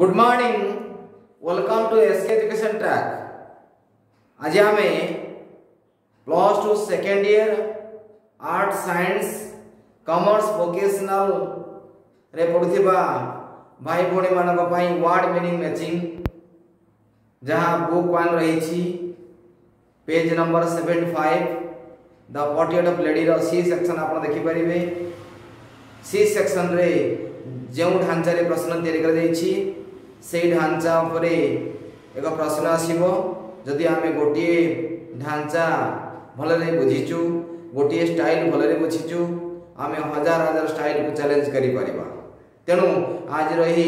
Good morning, welcome to SK education track. आज आम plus two second year art science commerce vocational रे पढ़ुथिबा भाई भणी मानक पई वर्ड मीनिंग मैचिंग जहां बुक वन रही page number 75 the portrait of lady रो सी सेक्शन आपन देखि परिबे। सी सेक्शन रे जो ढांचा रे प्रश्न तयारी कर दैछि से ढांचा उपरे एक प्रश्न आसीबो। जदि आमे गोटे ढांचा भलरे बुझिचु, गोटे स्टाइल भलरे बुझिचु, आमे हजार हजार स्टाइल को चैलेंज करि परिबा। तेनु आज रही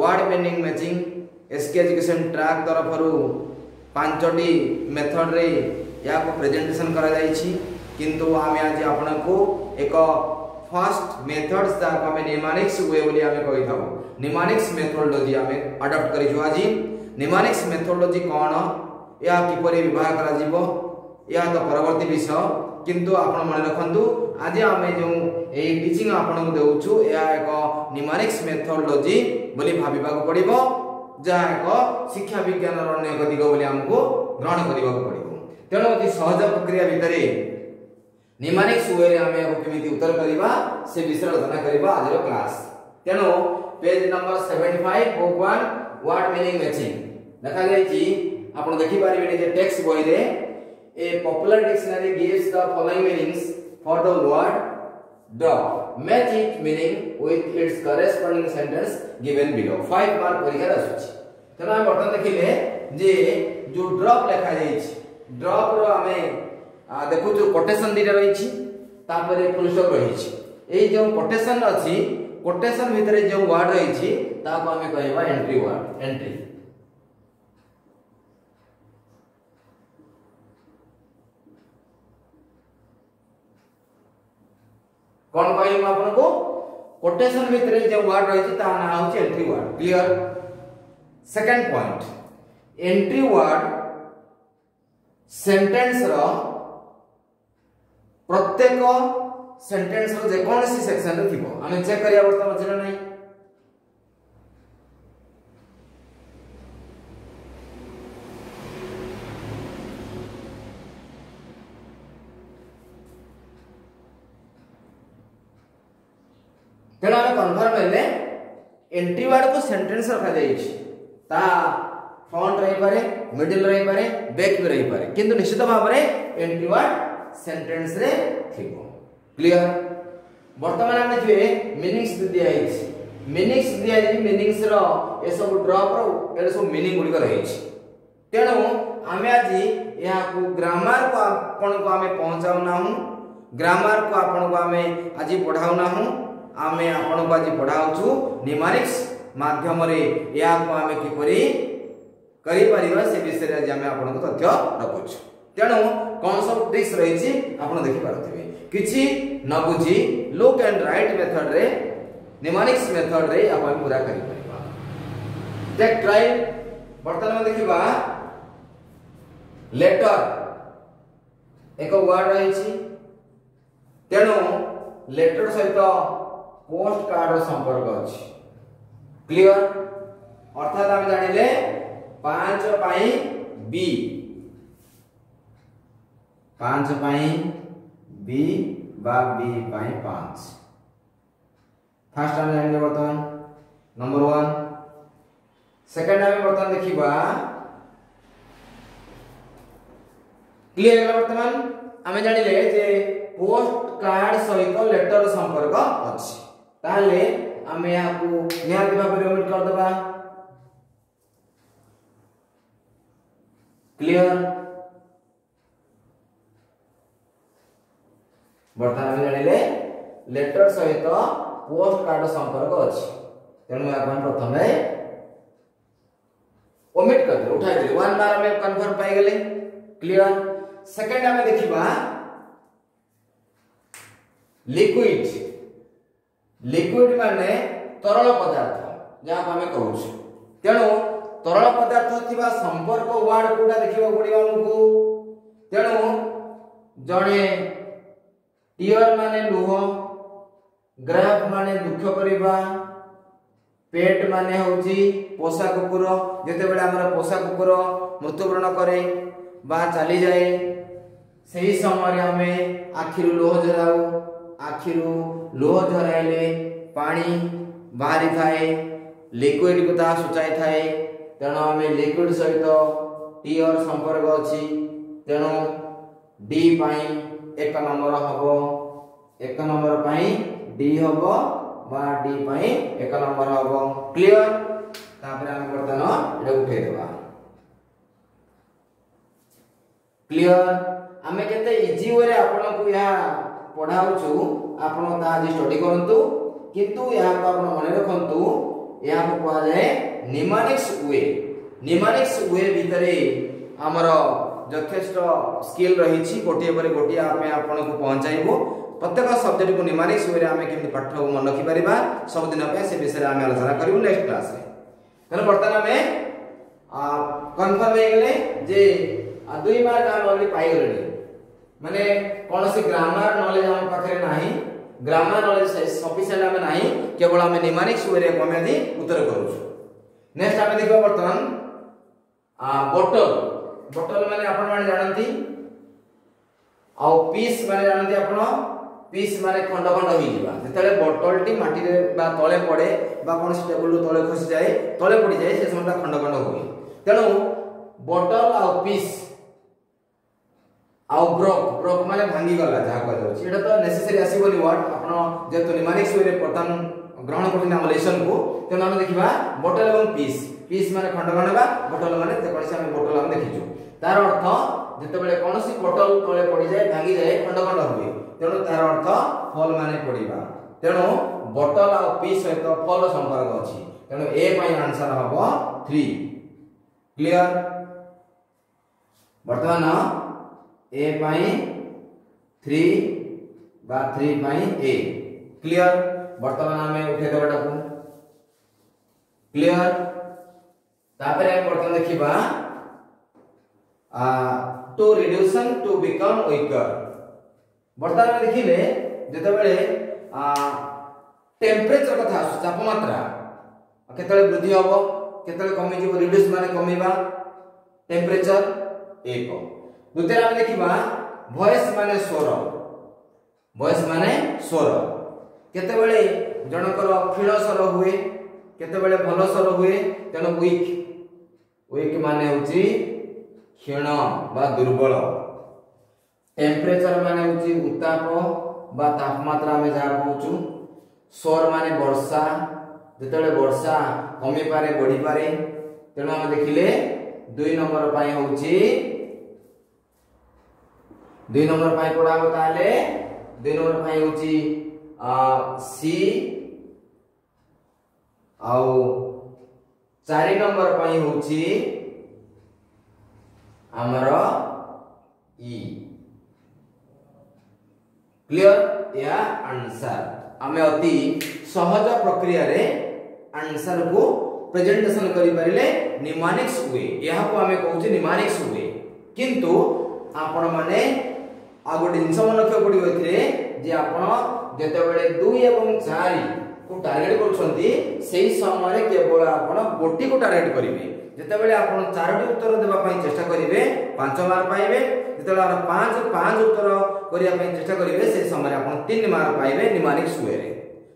word meaning matching SK education track तरफ रु पांचटी मेथड रे या को प्रेजेंटेशन करा जाईछि, किंतु आमे आज आपन को एक फर्स्ट मेथड्स दा को आमे निमानिक्स वे बोली आमे कहि थाउ। निमानिक्स मेथोडोलॉजी आमे अडॉप्ट करि जो आजि। निमानिक्स मेथोडोलॉजी कोन, या किपरि विभाग करा जिवो, या तो परवर्ती विषय, किंतु आपण मन रखंतु आज आमे जो ए टीचिंग आपण को देउछु या एको निमानिक्स मेथोडोलॉजी बोली भाबिबा को पड़िबो, जा एको शिक्षा विज्ञान रो अन्य एक दिग बोली हमको ग्रहण करिबा को पड़िबो। तेनो अति सहज प्रक्रिया भीतर निमानिक्स वे आमे केमिति उत्तर करबा से विषय रचना करबा आज रो क्लास। तेनो page number 75 book 1 word meaning matching लखा जाय कि आपण देखि पारिबे जे टेक्स्ट बॉय रे a popular dictionary gives the following meanings for the word dog, match it meaning with its corresponding sentence given below. 5 mark परीक्षा आछी। तेनो हम बटन देखिले जे जो ड्रॉप लखा जाय छि, ड्रॉप रो आमे देखो जो कोटेशन दिरा रही तापरे फुल स्टॉप रही जो कोटेशन अच्छी कोटेशन भितर जो वर्ड रही आम कह एंट्री वर्ड। एंट्री कौन कह आपन को कोटेशन भितर जो वर्ड रही ना हूँ entry word. Clear. Second point entry word sentence रो प्रत्येक सेंटेंस रो जेकोन सी सेक्शन रे थिबो। आमे चेक करिया वर्तमान जने नै तेना आमे कन्फर्म हेले एंट्री वर्ड को सेंटेंस रखा जाय छि। ता फ्रंट रही पारे, मिडिल रही पारे, बैक भी रही पारे, किंतु निश्चित भाव रे एंट्री वर्ड सेंटेंस रे थिबो। क्लियर। वर्तमान हमने जे मीनिंग्स दिया है, मीनिंग्स दिया है, मीनिंग्स रो ए सब ड्रॉप रो ए सब मीनिंग गुडी कर है। तेनु हमें आज या को ग्रामर को आपण को हमें पहुंचाउ नाहु, ग्रामर को आपण को हमें आज पढाउ नाहु, हमें आपण को आज पढाउ छु निमानिक्स माध्यम रे या को हमें किपरि करि परिबा से विषय रे हमें आपण को तथ्य रखु छु। तेनु कौन सब ट्रिक्स रही आपण देखि पारथिबे। किछि न बुझी लुक एंड राइट मेथड रे निमानिक्स मेथड रे आपण पूरा करि परबा। Take try. वर्तमान देखिबा लेटर एक वर्ड रही छि, तेनु लेटर सहित पोस्ट कार्ड रो संपर्क अछि। क्लियर। अर्थात हम जानिले 5 पई बी, 5 पई बी बा बी पाई 5। फर्स्ट आम जान बर्तमान नंबर 1। सेकेंड आम बर्तमान देखा क्लीयर। बर्तमान आम जानिले जे पोस्ट कार्ड सहित लेटर संपर्क अच्छी, ताले आम आपको निहाती भाव रिमिट करदे। क्लीयर। बर्तमान में जानिले लेटर सहित पोस्ट कार्ड संपर्क अछि, तेनु आपण प्रथम ओमिट कर दे, उठाई दे, 1 बार में कन्फर्म पाई गेले। क्लियर। सेकंड हमें देखिबा लिक्विड। लिक्विड माने तरल पदार्थ जा हम कहू छी, तेनु तरल पदार्थ थिबा संपर्क वर्ड कोडा देखिबा पड़िबा हमको। तेनु जणे टीयर माने लुह, ग्राफ माने दुख करवा, पेट माने होची पोषा कुकुर जेते बेला हमर पोषा कुकुर मृत्युवरण करे बा चली जाए सही समय रे हमें आखिरु लोह झराऊ आखिरु लोह झराइले पानी बाहरी थाए लिक्विड को ता सुचाई थाए तेणु हमें लिक्विड सहित टी और संपर्क अछि तेणु डी पाई एक नंबर हबो एक नंबर पाई डी हबो बार डी पाई एक नंबर होबो क्लियर तापर हम बर्तन एटा उठे देबा क्लियर हमें केते इजी वे आपन को या पढाउ छु आपन ता स्टडी करंतु किंतु या को आपन मन रखंतु या को कहा जाए निमनिक्स वे भीतरे हमर जथेष्ट स्किल रहिछि गोटे पर गोटे आपे आपन को पहुंचाइबो प्रत्येक सब्जेक्ट को निमानिक्स वे आमे केमि पाठ मन रखि परिबा सब दिन पे से विषय आमे आलोचना करियौ नेक्स्ट क्लास रे तने बर्तन आमे कंफर्म हे गेले जे 2 मार्क आमे ऑलरेडी पाई गेले माने कोनोसी ग्रामर नॉलेज आमे पाखरे नाही ग्रामर नॉलेज सफिशिएंट आमे नाही केवल आमे निमानिक्स वे रे आमे आदि उत्तर करू नेक्स्ट आमे देखबो बर्तन बोतल बोतल माने आपण माने जानंती आ पीस माने जानंती आपण पीस माने खंड खंड होई जबा जतले बोतल टी माटी रे बा तले पड़े बा कोन टेबल तले खसि जाए तले पड़ी जाए से समटा खंड खंड होई तेनु बोतल आ पीस आ ब्रोक ब्रोक माने भांगी गला जा को जाउ एटा तो नेसेसरी आसी बोली वर्ड आपण जेतो निमानिक्स वे प्रथम ग्रहण करथि नाम लेसन को तेनु हम देखिबा बोतल एवं पीस पीस माने खंड खंड बा बोतल माने ते कोन से हम बोतल हम देखिजो तार अर्थ जतबेले कोनसी बोतल तले पड़ी जाए भांगी जाए खंड खंड होई तेणु तार अर्थ फल माने पड़ीबा तेणु बोतल आ पीस सहित फल संपर्क अछि तेणु ए पई आंसर हबो 3 क्लियर वर्तमान ए पई 3 बा 3 पई ए क्लियर वर्तमान हमें उठे देबाटा को क्लियर तापर हम वर्तमान देखिबा to reduction to become weaker वर्तमान में देखिले जते बेले टेंपरेचर कथा आछ तापमात्रा केतले वृद्धि होबो केतले कमी जीव रिड्यूस माने कमीबा टेंपरेचर 1 दुते हम देखिबा वॉइस माने स्वर केते बेले जणकर खिलो स्वर हुए केते बेले भलो स्वर हुए तेनो वीक वीक माने होची क्षीण बा दुर्बल टेम्परेचर माने होची उत्ताप बा तापमात्रा में जा पहुचू स्वर माने वर्षा जतले वर्षा कमी पारे बढी पारे तेनो हम देखिले 2 नंबर पाई होची 2 नंबर पाई पडाबो ताले 2 नंबर पाई होची सी आउ 4 नंबर पाई होची हमरो ई क्लियर या आंसर हमें अति सहज प्रक्रिया रे आंसर को प्रेजेंटेशन करि परिले निमानिक्स वे यहा को हमें कहू छी निमानिक्स वे किंतु आपण माने आगो जिंस मन रखे पड़ी होइथे जे आपण जते बेले 2 एवं 4 को टार्गेट करछंती सेही समय रे केवल आपण गोटी को टार्गेट करिवे जते बेले आपण 4 टी उत्तर देबा पई चेष्टा करिवे 5 मार्क पाइबे जतला 5 उत्तर करिया पई चेष्टा करिवे से समय आपण 3 मार्क पाइबे निमानिक्स वे रे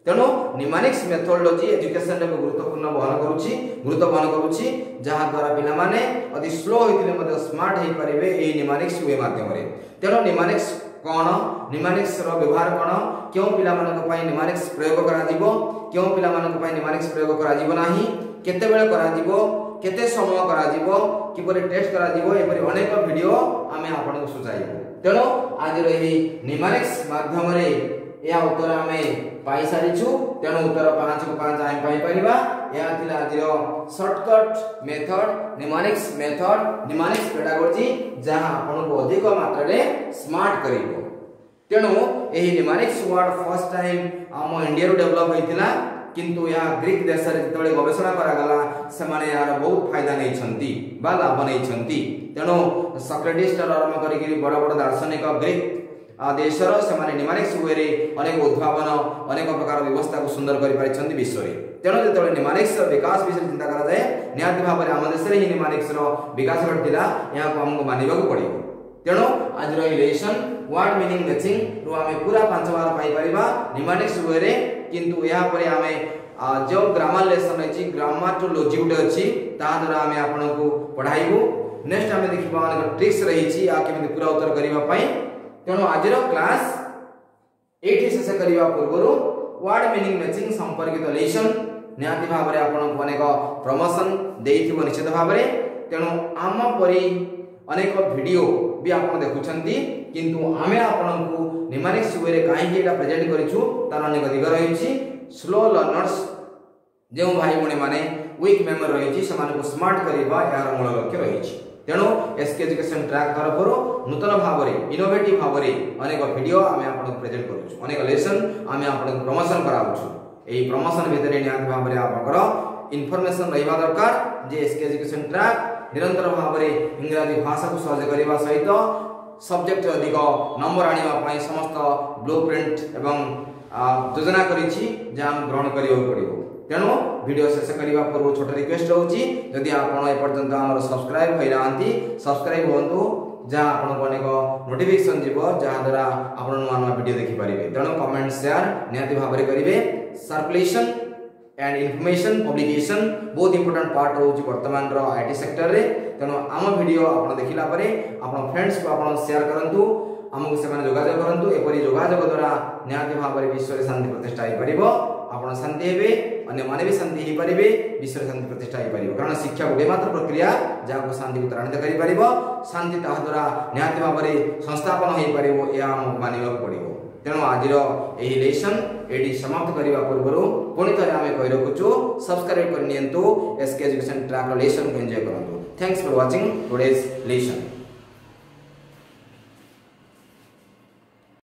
तनो निमानिक्स मेथोडोलॉजी एजुकेशन रे महत्वपूर्ण बहन करूची जहां द्वारा पिला माने अति स्लो होइतिले मते स्मार्ट हे परिवे ए निमानिक्स वे माध्यम रे तनो निमानिक्स कोन निमानिक्स रो व्यवहार कोन क्यों पिला मानको पई निमानिक्स प्रयोग करा दिबो क्यों पिला मानको पई निमानिक्स प्रयोग करा दिबो नाही केते बेले करा दिबो केते समय करा दिबो किपरि टेस्ट करा दिबो ए परि अनेक वीडियो आमे आपन सुझाइबो तेणु आज रही निमानिक्स माध्यम रे या उत्तर आमे पाई सारिछु तेणु उत्तर 5 को 5 आमे पाई परिबा या थिला आज रो शॉर्टकट मेथड निमानिक्स पेडागोजी जहां आपन को अधिक मात्रा रे स्मार्ट करिवो तेणु एही निमानिक्स वर्ड फर्स्ट टाइम हम इंडिया रो डेवलप होइतिला किंतु या ग्रीक देश रे जतले गवेषणा करा गला समाने यार बहुत फायदा नै छंती बा लाभ नै छंती तेणु सॉक्रेटिस आरंभ करी बड़ बड़ दार्शनिक ग्रीक देशर से निमानिक वे अनेक उद्भावन अनेक प्रकार व्यवस्था को सुंदर कर विश्व में तेणु जो निमानिक्स विकास विषय चिंता कराए निहाती भाव में आम देश ही निमानिक्स विकास घटा यहाँ को हमको मानवाक पड़ो। तेणु आज लेसन वर्ड मीनिंग मैचिंग रू आम पूरा 5 बार पाइपर निमानिक्स वे किंतु यापर आम जो ग्रामर लेसन अच्छी ग्रामर जो लॉजिक गोटे अच्छी ताद्वारा आम आपको पढ़ाइबू। नेक्स्ट आम देखा अनेक ट्रिक्स रही केमी पूरा उत्तर करने। तेणु आज क्लास 8 शेष करने पूर्व वार्ड मीनिंग मैचिंग संपर्कित लेसन निहाती भाव में आपको अनेक प्रमोशन देव निश्चित भाव में। तेणु आम परी अनेक वीडियो भी आप देखुं किंतु आम आपको निमानिक्स वे कहीं प्रेजेंट करूँ तार अनेक दिग रही। स्लो लर्नर्स जो भाई भाई मैंने वीक मेमोरी रही स्मार्ट करवा यार मूल लक्ष्य रही। तेणु एसके एजुकेशन ट्रैक तरफ नूतन भाव में इनोवेटिव भाव में अनेक वीडियो आम आपको प्रेजेंट करूँ अनेक लेसन आम आपको प्रमोशन कराऊँ। यही प्रमोशन भितर निहाती भाव में आप इनफर्मेशन रहा दरकार जे एसके एजुकेशन ट्रैक निरंतर भाव में इंग्राजी भाषा को सहज करने सहित सब्जेक्ट अधिक नंबर आने समस्त ब्लू प्रिंट एवं योजना करहण कर। तेणु वीडियो शेष करने पूर्व छोट रिक्वेस्ट रोची जदि आपंत आम सब्सक्राइब होना सब्सक्राइब हूँ जहाँ आपको अनेक नोटिफिकेशन जीव जहाद्वारा आप नुआ नुआ वीडियो देखिपारे। तेणु कमेंट शेयर निहाती भाव में करेंगे। सर्कुलेशन एंड इनफॉर्मेशन पब्लिकेशन बहुत इंपोर्टेंट पार्ट रोज वर्तमान आईटी सेक्टर में। तेणु आम वीडियो आप देखला आप फ्रेंड्स को आप शेयर करूँ आमको से जोगाजोग करूँ एपरी जोगाजोग द्वारा निहाती भाव में विश्व शांति प्रतिष्ठा हो पार आप शांति हे अन्य माने भी शांति हो पारे विश्व शांति प्रतिष्ठा हो पार कारण शिक्षा गोटे मात्र प्रक्रिया जहाँ शांति को त्वरान्वित कर शांति द्वारा निहाती भाव में संस्थापन हो पार यह आम मानवाक पड़ो। तेणु आज लेसन ये समाप्त करने पूर्व पुणी थे आम कही रखुचु सब्सक्राइब करनी एसके एजुकेशन ट्रैक लेसन को एंजॉय करूँ। Thanks for watching today's lesson.